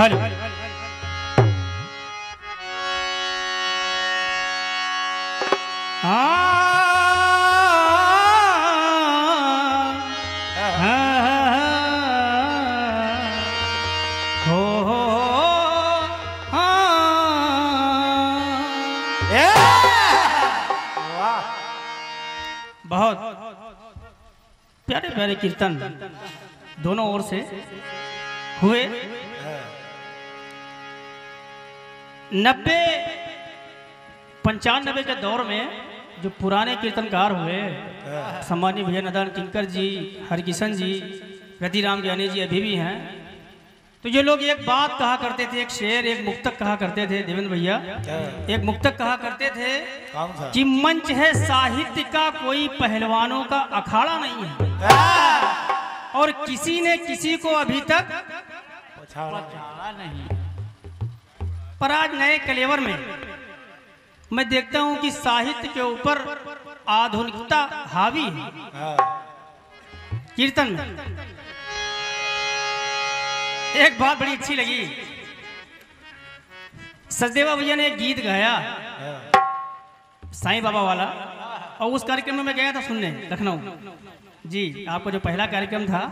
हर प्यारे प्यारे कीर्तन दोनों ओर से हुए। 90-95 के दौर में जो पुराने कीर्तनकार हुए सम्मानी भैया नदान किंकर जी, हरकिशन जी, रतिराम ज्ञानी जी अभी भी हैं, तो ये लोग एक बात कहा करते थे, एक शेर, एक मुक्तक कहा करते थे। देवेंद्र भैया एक मुक्तक कहा करते थे कि मंच है साहित्य का, कोई पहलवानों का अखाड़ा नहीं है, और किसी ने किसी को अभी तक पछाड़ा नहीं। पर आज नए कलेवर में मैं देखता हूं कि साहित्य के ऊपर आधुनिकता हावी है। कीर्तन एक बात बड़ी अच्छी लगी, सचदेवा भैया ने एक गीत गाया साईं बाबा वाला, और उस कार्यक्रम में मैं गया था सुनने लखनऊ जी। आपका जो पहला कार्यक्रम था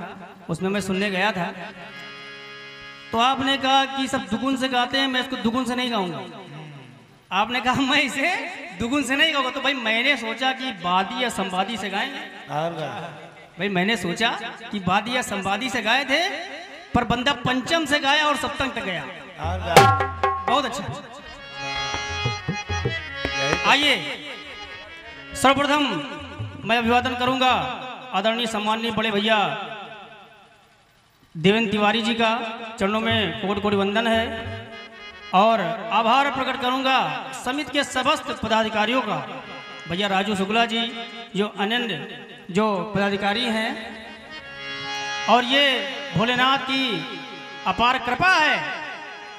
उसमें मैं सुनने गया था, तो आपने कहा कि सब दुगुन से गाते हैं, मैं इसको दुगुन से नहीं गाऊंगा। आपने कहा मैं इसे दुगुन से नहीं गाऊंगा, तो भाई मैंने सोचा कि वादी या संवादी से गाएंगे। भाई मैंने सोचा कि वादी या संवादी से गाए थे, पर बंदा पंचम से गाया और सप्तम तक गया। बहुत अच्छा। आइए सर्वप्रथम मैं अभिवादन करूंगा आदरणीय सम्माननीय बड़े भैया देवेंद्र तिवारी जी का, चरणों में कोटि कोटि वंदन है, और आभार प्रकट करूंगा समिति के समस्त पदाधिकारियों का। भैया राजू शुक्ला जी जो अन्य जो पदाधिकारी हैं, और ये भोलेनाथ की अपार कृपा है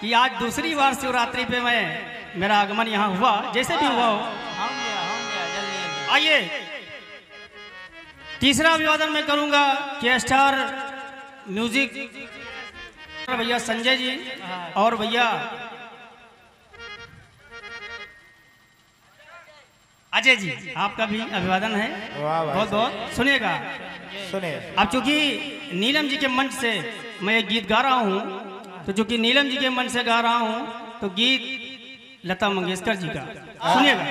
कि आज दूसरी बार शिवरात्रि पे मैं मेरा आगमन यहाँ हुआ, जैसे भी हुआ हो। आइए तीसरा अभिवादन मैं करूँगा के स्टार म्यूजिक भैया संजय जी और भैया अजय जी, आपका भी अभिवादन है। बहुत बहुत सुनिएगा। अब चूंकि नीलम जी के मंच से मैं ये गीत गा रहा हूँ, तो चूंकि नीलम जी के मंच से गा रहा हूँ, तो गीत लता मंगेशकर जी का सुनिएगा।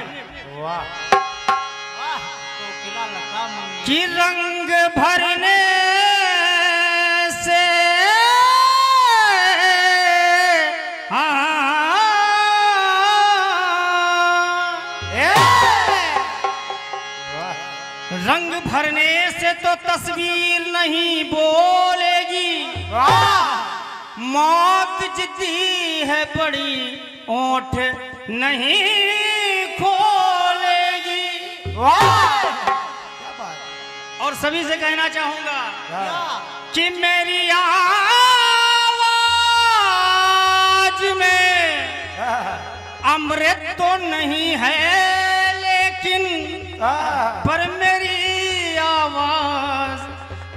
कि रंग भरने से रंग भरने से तो तस्वीर नहीं बोलेगी, मौत जिद्दी है बड़ी, ओठ नहीं खोलेगी। और सभी से कहना चाहूंगा कि मेरी आवाज में अमृत तो नहीं है, लेकिन पर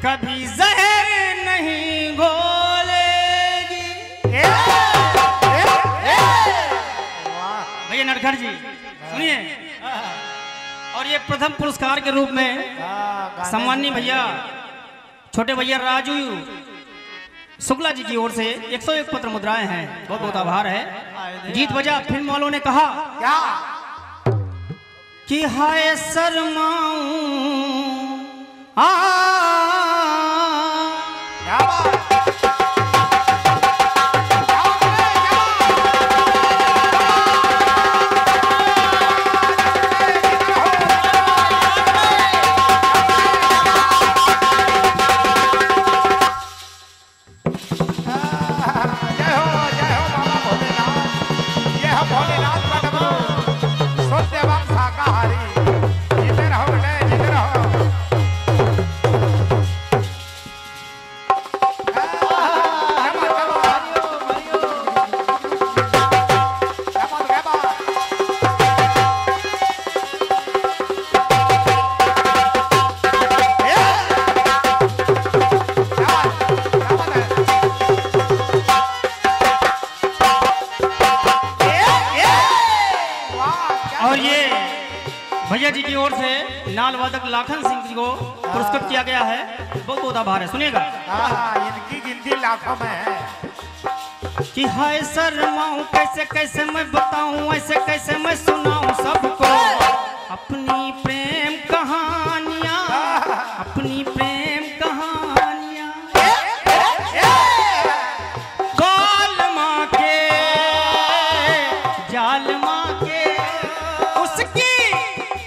कभी जहर नहीं घोलेगी। भैया नरखर जी सुनिए, और ये प्रथम पुरस्कार के रूप में सम्माननीय भैया छोटे भैया राजू शुक्ला जी की ओर से 101 पत्र मुद्राएं हैं। बहुत बहुत आभार है। गीत बजा, फिल्म वालों ने कहा क्या कि हाय शर्माऊं और ये भैया जी की ओर से लाल वादक लाखन सिंह जी को पुरस्कृत किया गया है। बहुत बहुत आभार है। सुनेगा इनकी गिनती लाखों में है कि हाय शर्माऊं कैसे कैसे मैं बताऊं, ऐसे कैसे मैं सुनाऊं सबको अपनी प्रेम कहानियां, अपनी प्रेम कहानियां। जाल माँ के, जाल माँ के उसकी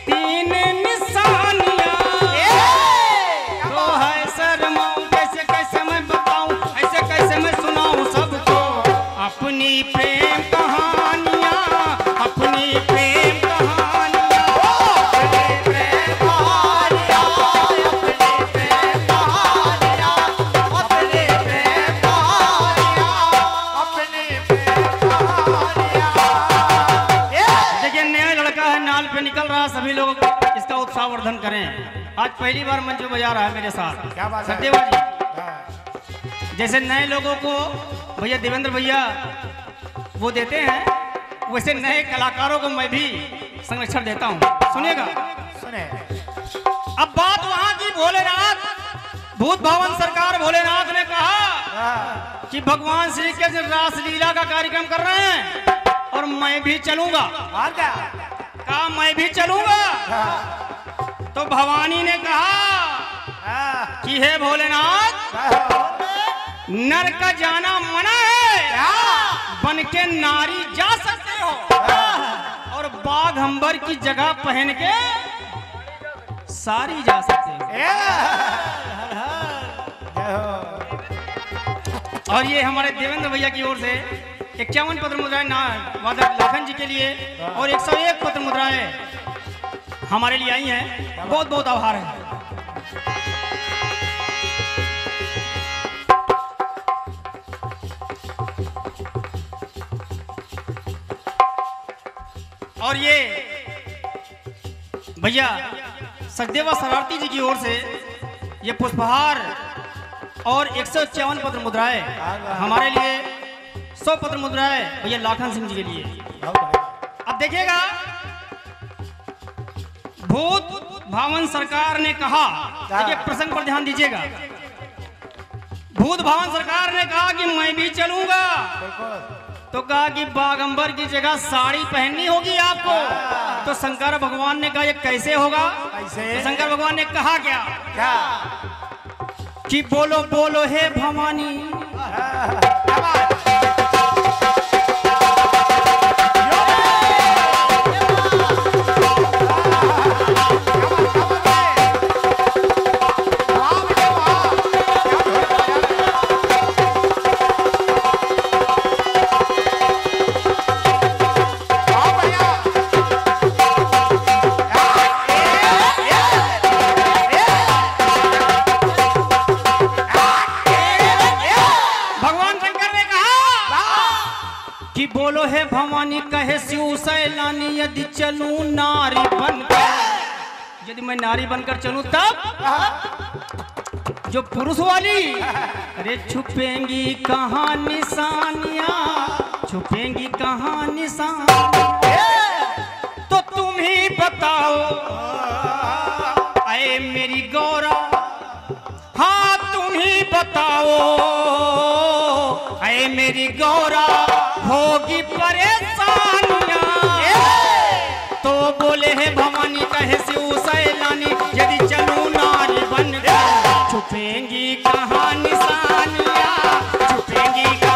तीन निशानियां। तो है शर्माऊं कैसे कैसे मैं बताऊं, ऐसे कैसे मैं सुनाऊं सबको अपनी प्रेम कहानियां, अपनी प्रेम कहानियां। वर्धन करें। आज पहली बार मंच पे बजा रहा है मेरे साथ सचदेवा जी। जैसे नए लोगों को भैया देवेंद्र भैया वो देते हैं, वैसे नए कलाकारों को मैं भी संरक्षण देता हूं। सुनेगा सुने। अब बात वहां की भोलेनाथ भूत भवन सरकार भोलेनाथ ने कहा कि भगवान श्री कृष्ण रासलीला का कार्यक्रम कर रहे हैं और मैं भी चलूंगा। कहा मैं भी चलूंगा। तो भवानी ने कहा कि हे भोलेनाथ नर का जाना मना है, बन के नारी जा सकते हो और बाघ अंबर की जगह पहन के सारी जा सकते हो। और ये हमारे देवेंद्र भैया की ओर से 51 पत्र मुद्राएं वादक लाखन जी के लिए और 101 पत्र मुद्राएं हमारे लिए आई हैं। बहुत बहुत आभार है। और ये भैया सचदेवा सरारती जी की ओर से ये पुष्पहार और 151 पत्र मुद्राएं हमारे लिए, 100 पत्र मुद्राएं भैया लाखन सिंह जी के लिए। अब देखिएगा भूत भवन सरकार ने कहा, देखिए प्रसंग पर ध्यान दीजिएगा। भूत भवन सरकार ने कहा कि मैं भी चलूंगा, तो कहा कि बागंबर की जगह साड़ी पहननी होगी आपको। तो शंकर भगवान ने कहा ये कैसे होगा? तो शंकर भगवान ने कहा क्या क्या कि बोलो बोलो हे भवानी। कहे शिव सैलानी यदि चलूं नारी बनकर, यदि मैं नारी बनकर चलूं तब जो पुरुष वाली अरे छुपेंगी कहां निशानियां, छुपेंगी कहां निशानियां। तो तुम ही बताओ आए मेरी गौरा, हाँ तुम ही बताओ आए मेरी गौरा होगी परेशानियां। तो बोले है भवानी कहे शिव सैलानी यदि चलू नारी बनकर, छुपेंगी कहां निशानियां, छुपेंगी कहां निशानियां।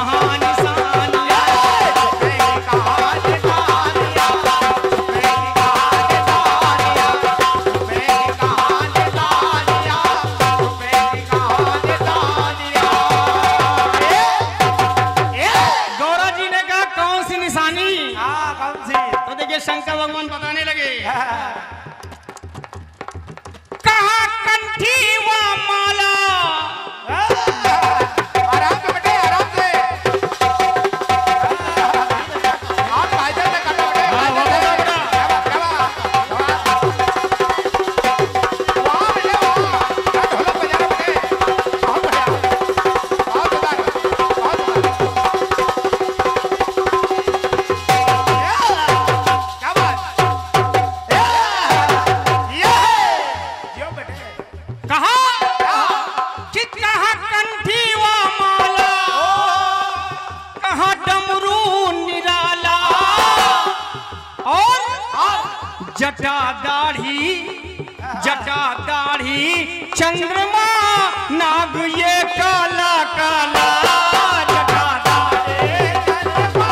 शंकर भगवान बताने लगे कहा कंठी वा माला, जटा दाढ़ी चंद्रमा नाग ये काला काला जटा दाढ़ी चंद्रमा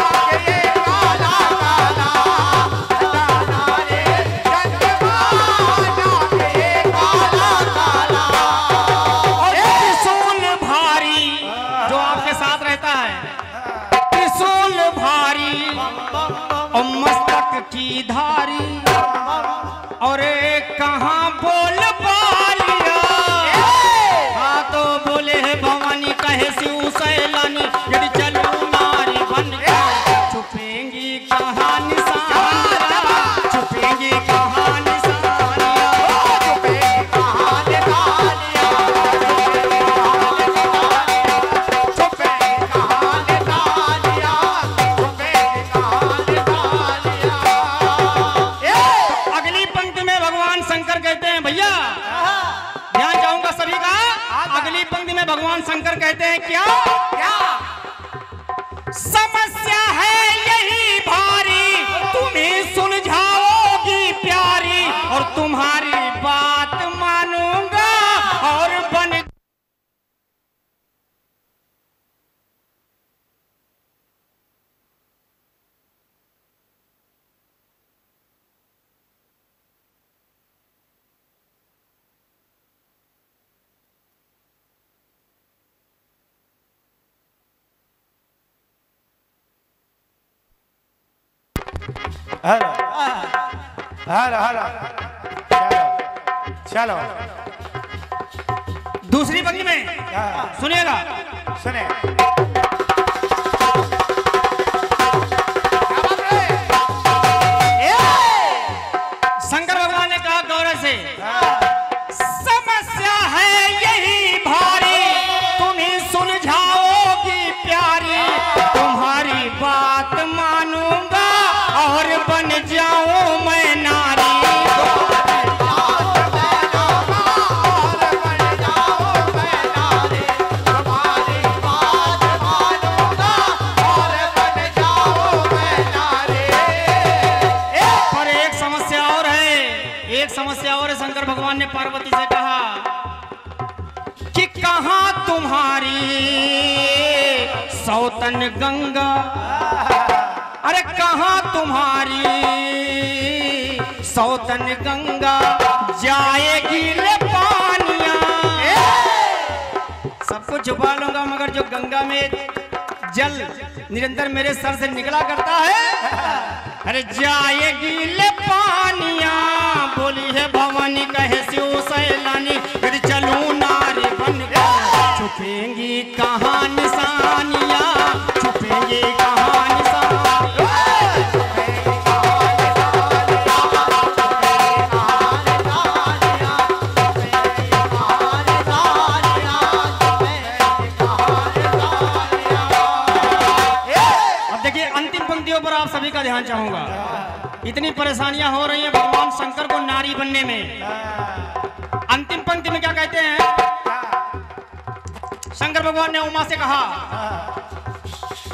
नाग ये काला काला जटा दाढ़ी चंद्रमा नाग ये काला काला। और त्रिशूल भारी जो आपके साथ रहता है, त्रिशूल भारी और मस्तक की धारी। और कहाँ बोल पालिया, हाँ तो बोले है भवानी कहे शिव सैलानी। यदि चलू नारी बन के छुपेंगी कहाँ निशानियाँ, छुपेंगी कहाँ निशानियाँ, छुपेंगी कहाँ निशानियाँ, छुपेंगी कहाँ निशानियाँ, छुपेंगी कहाँ निशानियाँ। अगली भगवान शंकर कहते हैं, भैया ध्यान चाहूंगा सभी का। अगली पंक्ति में भगवान शंकर कहते हैं क्या क्या समस्या है यही भारी, तुम्हें सुलझाओगी प्यारी। और तुम्हारी बात मानूंगा और बन हर हर हर। चलो दूसरी पंक्ति में सुनेगा सुने। शंकर भगवान ने कहा गौर से, समस्या है यही भारी, तुम्हें सुलझाओगी प्यारी। तुम्हारी बात मानूंगा और बन जाऊं मैं नारी, और बन जाऊं मैं नारी। तुम्हारी बात मानूंगा और बन जाऊं मैं नारी। पर एक समस्या और है, एक समस्या और है। शंकर भगवान ने पार्वती से कहा कि कहाँ तुम्हारी सौतन गंगा, अरे कहाँ तुम्हारी सौतन गंगा जाएगी ले पानिया। सब कुछ छुपा लूंगा मगर जो गंगा में जल निरंतर मेरे सर से निकला करता है, अरे जाएगी ले पानिया। बोली है भवानी कहे शिव सैलानी, फिर चलूं नारी बन के छुपेंगी कहाँ निशानियाँ, छुपेंगी कहाँ निशानियाँ। ध्यान चाहूंगा, इतनी परेशानियां हो रही हैं भगवान शंकर को नारी बनने में। अंतिम पंक्ति में क्या कहते हैं, शंकर भगवान ने उमा से कहा,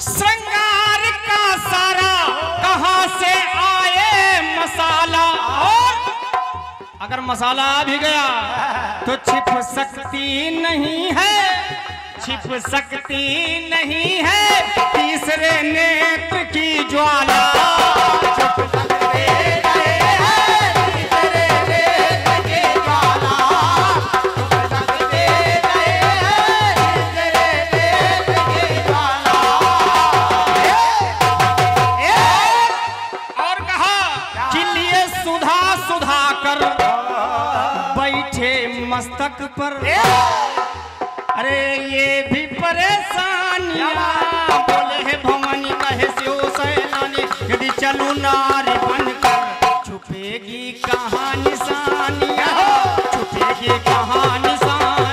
श्रृंगार का सारा कहां से आए मसाला। और अगर मसाला आ भी गया तो छिप सकती नहीं है, छिप सकती नहीं है तीसरे नेत्र की ज्वाला। छिप सकती नहीं है तीसरे नेत्र की ज्वाला, छिप सकती नहीं है तीसरे नेत्र की ज्वाला। और कहा कि लिए सुधा सुधा कर बैठे मस्तक पर, अरे ये भी परेशानियाँ। बोले है भवानी कहे शिव सैलानी, यदि चलू नारी बनकर छुपेगी कहाँ निशानियाँ, छुपेगी कहाँ निशानियाँ।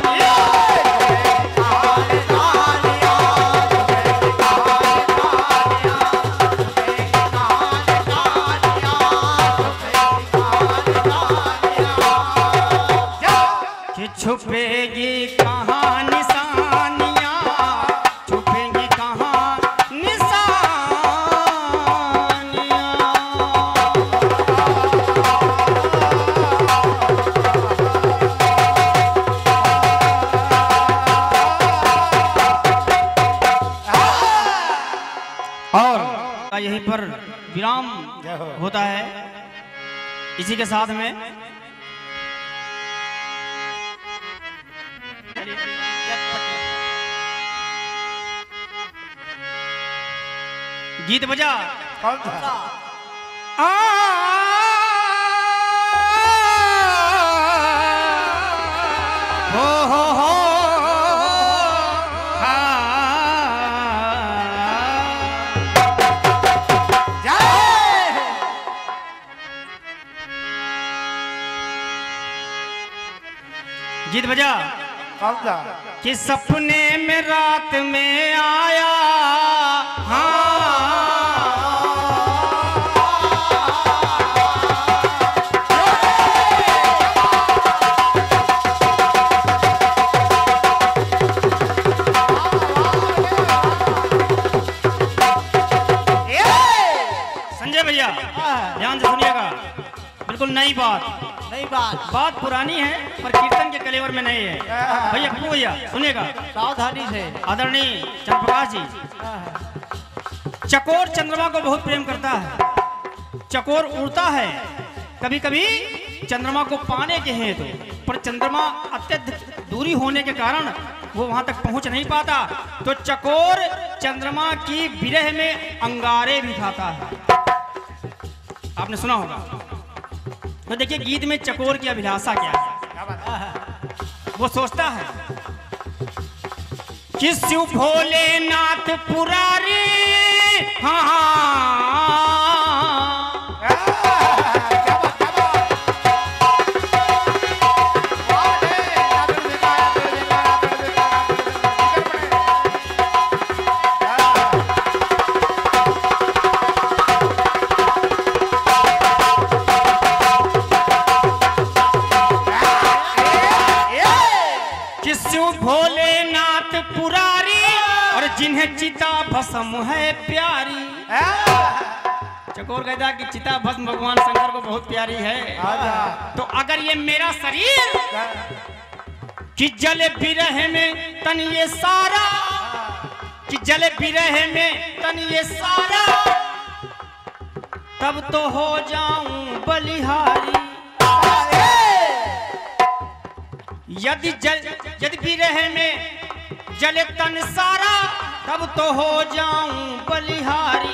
छुपेगी कहाँ नाम होता है। इसी के साथ में गीत बजा कौन था? गीत बजा कि सपने में रात में आया, हाँ संजय भैया ध्यान से सुनिएगा, बिल्कुल नई बात, बात पुरानी है पर कीर्तन के कलेवर में नहीं है। भैया भैया सुनिएगा सावधानी से। आदरणीय चंद्रप्रकाश जी, चकोर चंद्रमा को बहुत प्रेम करता है। चकोर उड़ता है कभी कभी चंद्रमा को पाने के हेतु, पर चंद्रमा अत्यधिक दूरी होने के कारण वो वहां तक पहुंच नहीं पाता, तो चकोर चंद्रमा की विरह में अंगारे भी खाता है। आपने सुना होगा। तो देखिए गीत में चकोर की अभिलाषा क्या है। वो सोचता है कि शिव भोलेनाथ पुरारी, हाँ हाँ जिन्हें चिता भस्म है प्यारी। चकोर कहता कि चिता भस्म भगवान शंकर को बहुत प्यारी है, तो अगर ये मेरा शरीर कि जले बिरह में तन ये सारा, कि जले बिरह में तन ये सारा, तब तो हो जाऊं बलिहारी। यदि बिरह में जले तन सारा, तब तो हो जाऊं बलिहारी।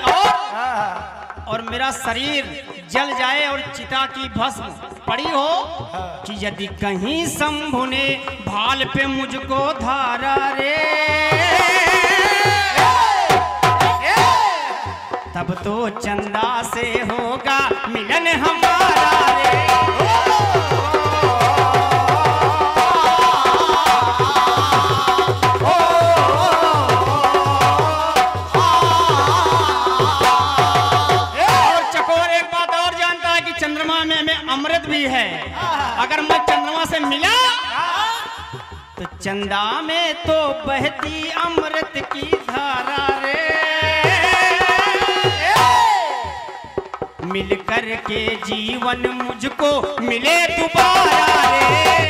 और मेरा शरीर जल जाए और चिता की भस्म पड़ी हो, कि यदि कहीं शंभु ने भाल पे मुझको धारा रे, तब तो चंदा से होगा मिलन हमारा रे। अगर मैं चंद्रमा से मिला तो चंदा में तो बहती अमृत की धारा रे, मिलकर के जीवन मुझको मिले दोबारा रे।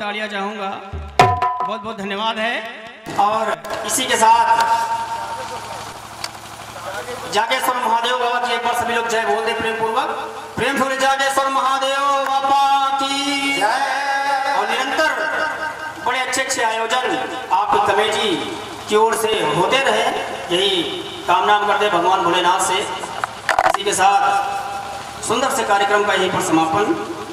तालियां चाहूंगा, बहुत बहुत धन्यवाद है। और इसी के साथ जागेश्वर महादेव बाबा की एक बार सभी लोग जय बोल दे प्रेम पूर्वक, प्रेम थोड़े जागेश्वर महादेव बाबा की। और निरंतर बड़े अच्छे अच्छे आयोजन आपकी कमेटी की ओर से होते रहे, यही कामना करते भगवान भोलेनाथ से। इसी के साथ सुंदर से कार्यक्रम का यहीं पर समापन।